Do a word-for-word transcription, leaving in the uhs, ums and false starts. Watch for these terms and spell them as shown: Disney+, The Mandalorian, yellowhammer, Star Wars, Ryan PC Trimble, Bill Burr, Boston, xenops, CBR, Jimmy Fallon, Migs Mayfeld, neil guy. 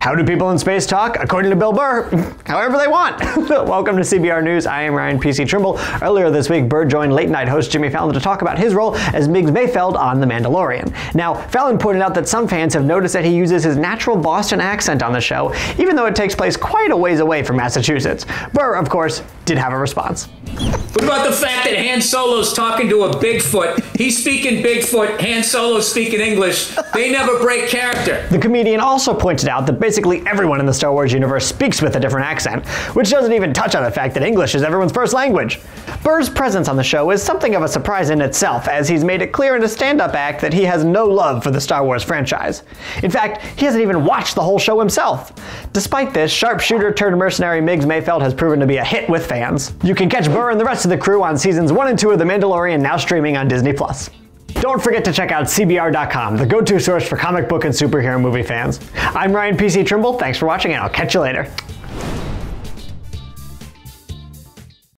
How do people in space talk? According to Bill Burr, however they want. Welcome to C B R News. I am Ryan P C Trimble. Earlier this week, Burr joined late night host Jimmy Fallon to talk about his role as Migs Mayfeld on The Mandalorian. Now, Fallon pointed out that some fans have noticed that he uses his natural Boston accent on the show, even though it takes place quite a ways away from Massachusetts. Burr, of course, did have a response. What about the fact that Han Solo's talking to a Bigfoot? He's speaking Bigfoot, Han Solo's speaking English. They never break character. The comedian also pointed out that basically everyone in the Star Wars universe speaks with a different accent, which doesn't even touch on the fact that English is everyone's first language. Burr's presence on the show is something of a surprise in itself, as he's made it clear in a stand-up act that he has no love for the Star Wars franchise. In fact, he hasn't even watched the whole show himself. Despite this, sharpshooter-turned-mercenary Migs Mayfeld has proven to be a hit with fans. You can catch Burr and the rest of the crew on seasons one and two of The Mandalorian, now streaming on Disney plus. Don't forget to check out C B R dot com, the go-to source for comic book and superhero movie fans. I'm Ryan P C Trimble, thanks for watching, and I'll catch you later.